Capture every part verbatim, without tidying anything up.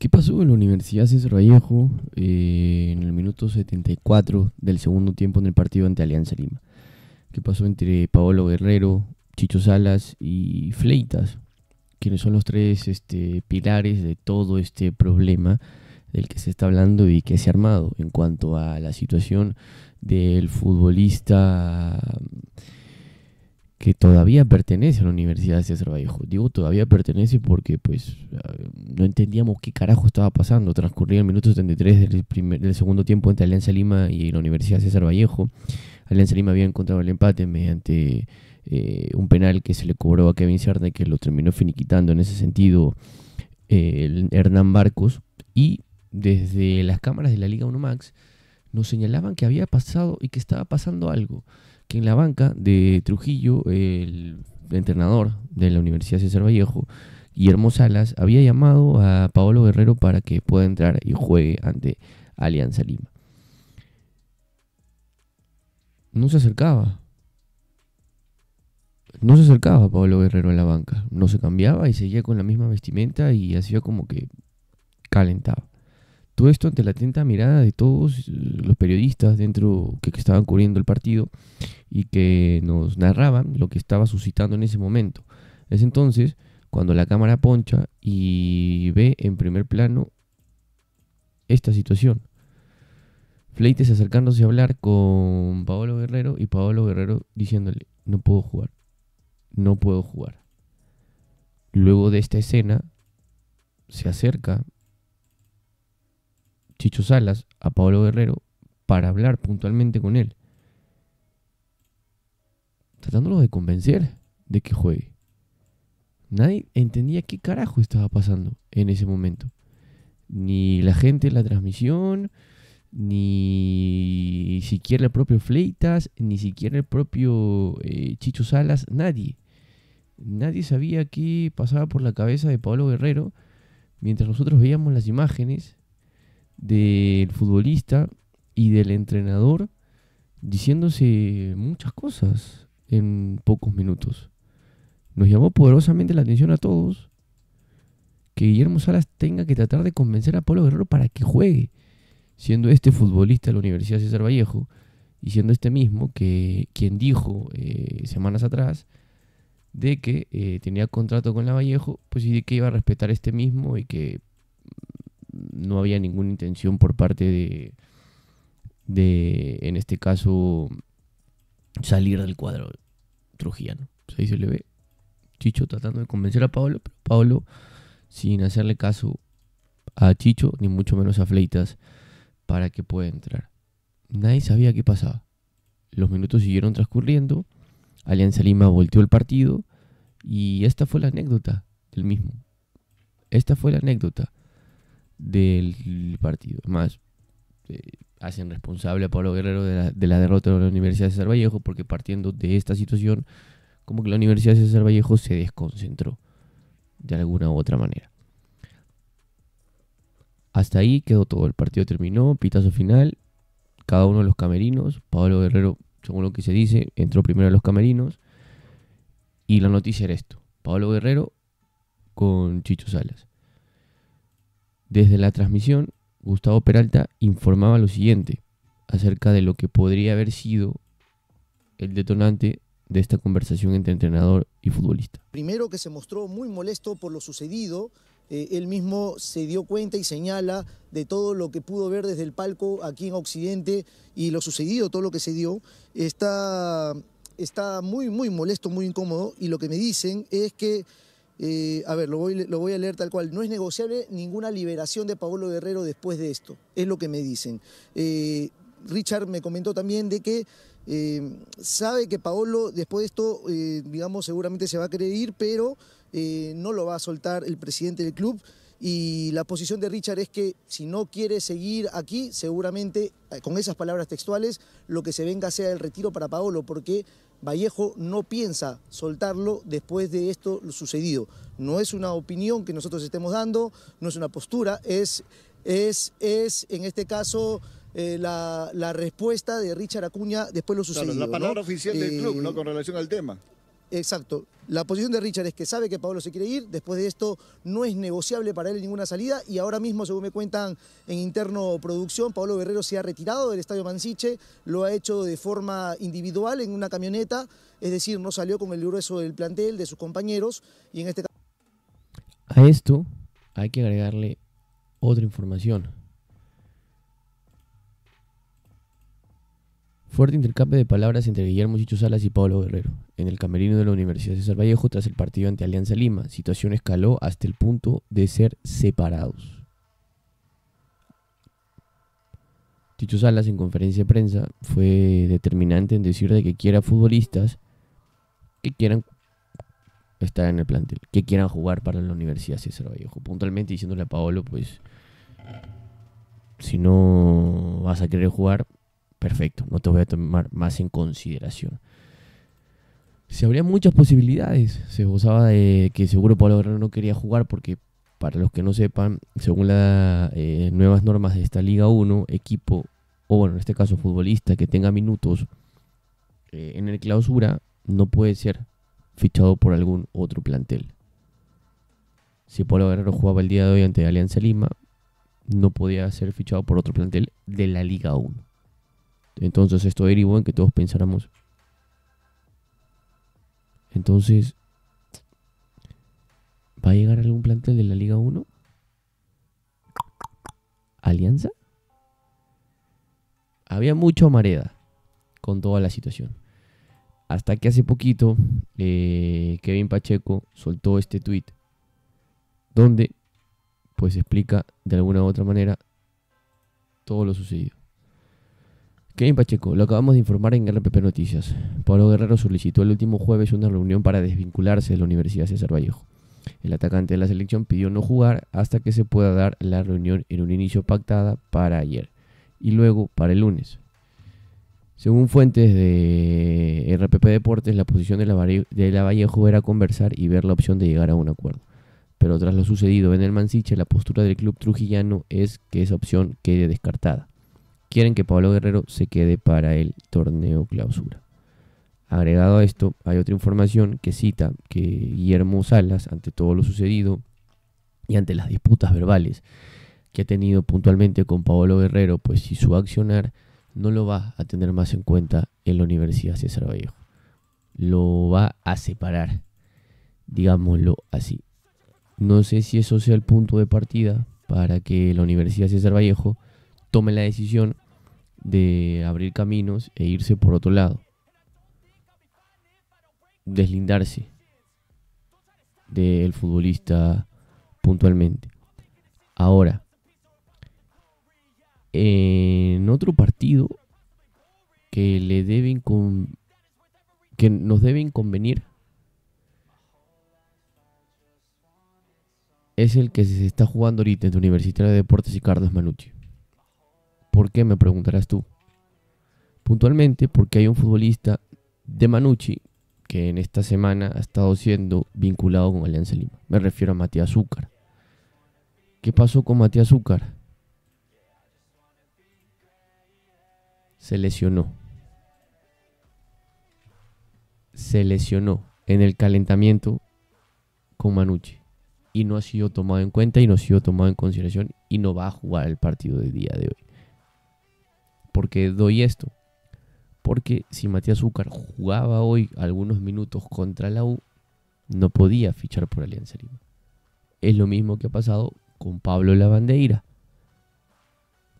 ¿Qué pasó en la Universidad César Vallejo eh, en el minuto setenta y cuatro del segundo tiempo en el partido ante Alianza Lima? ¿Qué pasó entre Paolo Guerrero, Chicho Salas y Fleitas, quienes son los tres este, pilares de todo este problema del que se está hablando y que se ha armado en cuanto a la situación del futbolista que todavía pertenece a la Universidad César Vallejo? Digo todavía pertenece porque pues no entendíamos qué carajo estaba pasando. Transcurría el minuto setenta y tres del, primer, del segundo tiempo entre Alianza Lima y la Universidad César Vallejo. Alianza Lima había encontrado el empate mediante eh, un penal que se le cobró a Kevin Cerna, que lo terminó finiquitando en ese sentido eh, el Hernán Barcos. Y desde las cámaras de la Liga uno Max nos señalaban que había pasado y que estaba pasando algo, que en la banca de Trujillo, el entrenador de la Universidad César Vallejo, Guillermo Salas, había llamado a Paolo Guerrero para que pueda entrar y juegue ante Alianza Lima. No se acercaba. No se acercaba Paolo Guerrero a la banca. No se cambiaba y seguía con la misma vestimenta y hacía como que calentaba. Todo esto ante la atenta mirada de todos los periodistas dentro que, que estaban cubriendo el partido y que nos narraban lo que estaba suscitando en ese momento. Es entonces cuando la cámara poncha y ve en primer plano esta situación. Fleites acercándose a hablar con Paolo Guerrero y Paolo Guerrero diciéndole: no puedo jugar, no puedo jugar. Luego de esta escena se acerca Chicho Salas a Paolo Guerrero para hablar puntualmente con él, tratándolo de convencer de que juegue. Nadie entendía qué carajo estaba pasando en ese momento. Ni la gente en la transmisión, ni siquiera el propio Fleitas, ni siquiera el propio eh, Chicho Salas, nadie. Nadie sabía qué pasaba por la cabeza de Paolo Guerrero mientras nosotros veíamos las imágenes del futbolista y del entrenador diciéndose muchas cosas en pocos minutos. Nos llamó poderosamente la atención a todos que Guillermo Salas tenga que tratar de convencer a Paolo Guerrero para que juegue, siendo este futbolista de la Universidad César Vallejo y siendo este mismo que quien dijo eh, semanas atrás de que eh, tenía contrato con la Vallejo, pues, y de que iba a respetar este mismo y que no había ninguna intención por parte de, de, en este caso, salir del cuadro trujillano. Ahí se le ve Chicho tratando de convencer a Paolo, pero Paolo, sin hacerle caso a Chicho, ni mucho menos a Fleitas, para que pueda entrar. Nadie sabía qué pasaba. Los minutos siguieron transcurriendo, Alianza Lima volteó el partido, y esta fue la anécdota del mismo. Esta fue la anécdota del partido. Más, eh, hacen responsable a Paolo Guerrero de la, de la derrota de la Universidad de César Vallejo, porque partiendo de esta situación, como que la Universidad de César Vallejo se desconcentró de alguna u otra manera. Hasta ahí quedó todo. El partido terminó, pitazo final, cada uno de los camerinos. Paolo Guerrero, según lo que se dice, entró primero a los camerinos. Y la noticia era esto: Paolo Guerrero con Chicho Salas. Desde la transmisión, Gustavo Peralta informaba lo siguiente acerca de lo que podría haber sido el detonante de esta conversación entre entrenador y futbolista. Primero, que se mostró muy molesto por lo sucedido. Eh, él mismo se dio cuenta y señala de todo lo que pudo ver desde el palco aquí en Occidente y lo sucedido, todo lo que se dio. Está, está muy, muy molesto, muy incómodo, y lo que me dicen es que Eh, a ver, lo voy, lo voy a leer tal cual. No es negociable ninguna liberación de Paolo Guerrero después de esto. Es lo que me dicen. Eh, Richard me comentó también de que eh, sabe que Paolo después de esto, eh, digamos, seguramente se va a querer ir, pero eh, no lo va a soltar el presidente del club. Y la posición de Richard es que si no quiere seguir aquí, seguramente, con esas palabras textuales, lo que se venga sea el retiro para Paolo, porque Vallejo no piensa soltarlo después de esto sucedido. No es una opinión que nosotros estemos dando, no es una postura, es, es, es en este caso eh, la, la respuesta de Richard Acuña después de lo sucedido. Claro, la palabra, ¿no?, oficial del eh... club, ¿no?, con relación al tema. Exacto. La posición de Richard es que sabe que Paolo se quiere ir, después de esto no es negociable para él ninguna salida y ahora mismo, según me cuentan en interno producción, Paolo Guerrero se ha retirado del Estadio Mansiche, lo ha hecho de forma individual en una camioneta, es decir, no salió con el grueso del plantel, de sus compañeros y en este caso... A esto hay que agregarle otra información. Fuerte intercambio de palabras entre Guillermo Chicho Salas y Paolo Guerrero en el camerino de la Universidad César Vallejo tras el partido ante Alianza Lima. Situación escaló hasta el punto de ser separados. Chicho Salas en conferencia de prensa fue determinante en decir de que quiera futbolistas que quieran estar en el plantel, que quieran jugar para la Universidad César Vallejo. Puntualmente diciéndole a Paolo, pues, si no vas a querer jugar... perfecto, no te voy a tomar más en consideración. Se abrían muchas posibilidades. Se gozaba de que seguro Paolo Guerrero no quería jugar porque, para los que no sepan, según las eh, nuevas normas de esta Liga uno, equipo, o bueno, en este caso futbolista, que tenga minutos eh, en el clausura, no puede ser fichado por algún otro plantel. Si Paolo Guerrero jugaba el día de hoy ante Alianza Lima, no podía ser fichado por otro plantel de la Liga uno. Entonces esto derivó en que todos pensáramos. Entonces, ¿va a llegar algún plantel de la Liga uno? ¿Alianza? Había mucha humareda con toda la situación. Hasta que hace poquito eh, Kevin Pacheco soltó este tweet donde pues explica de alguna u otra manera todo lo sucedido. Kevin Pacheco, lo acabamos de informar en R P P Noticias. Paolo Guerrero solicitó el último jueves una reunión para desvincularse de la Universidad César Vallejo. El atacante de la selección pidió no jugar hasta que se pueda dar la reunión en un inicio pactada para ayer y luego para el lunes. Según fuentes de R P P Deportes, la posición de la, de la Vallejo era conversar y ver la opción de llegar a un acuerdo. Pero tras lo sucedido en el Mansiche, la postura del club trujillano es que esa opción quede descartada. Quieren que Paolo Guerrero se quede para el torneo clausura. Agregado a esto, hay otra información que cita que Guillermo Salas, ante todo lo sucedido y ante las disputas verbales que ha tenido puntualmente con Paolo Guerrero, pues si su accionar no lo va a tener más en cuenta en la Universidad César Vallejo. Lo va a separar, digámoslo así. No sé si eso sea el punto de partida para que la Universidad César Vallejo tome la decisión de abrir caminos e irse por otro lado. Deslindarse del futbolista puntualmente. Ahora, en otro partido que le deben con que nos debe inconvenir es el que se está jugando ahorita entre Universitario de Deportes y Carlos Manucci. ¿Por qué? Me preguntarás tú. Puntualmente porque hay un futbolista de Manucci que en esta semana ha estado siendo vinculado con Alianza Lima. Me refiero a Matías Zúcar. ¿Qué pasó con Matías Zúcar? Se lesionó. Se lesionó en el calentamiento con Manucci. Y no ha sido tomado en cuenta y no ha sido tomado en consideración y no va a jugar el partido del día de hoy. ¿Por qué doy esto? Porque si Matías Zúcar jugaba hoy algunos minutos contra la U, no podía fichar por Alianza Lima. Es lo mismo que ha pasado con Pablo Lavandeira,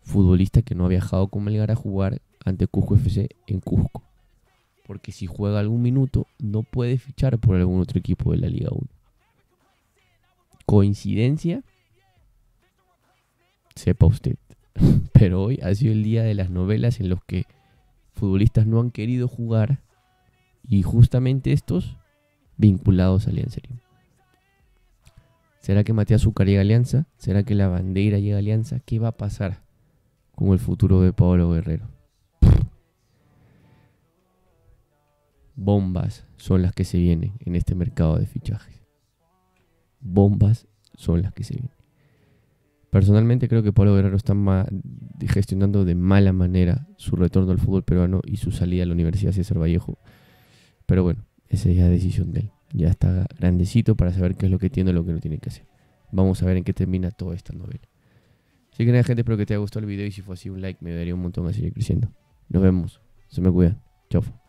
futbolista que no ha viajado con Melgar a jugar ante Cusco F C en Cusco. Porque si juega algún minuto, no puede fichar por algún otro equipo de la Liga uno. ¿Coincidencia? Sepa usted. Pero hoy ha sido el día de las novelas en los que futbolistas no han querido jugar y justamente estos vinculados a Alianza Lima. ¿Será que Matías Zúcar llega a Alianza? ¿Será que Lavandeira llega a Alianza? ¿Qué va a pasar con el futuro de Paolo Guerrero? Bombas son las que se vienen en este mercado de fichajes. Bombas son las que se vienen. Personalmente creo que Paolo Guerrero está gestionando de mala manera su retorno al fútbol peruano y su salida a la Universidad César Vallejo. Pero bueno, Esa ya es decisión de él. Ya está grandecito para saber qué es lo que tiene y lo que no tiene que hacer. Vamos a ver en qué termina toda esta novela. Así que nada, gente, espero que te haya gustado el video y si fue así un like me daría un montón a seguir creciendo. Nos vemos. Se me cuidan. Chau.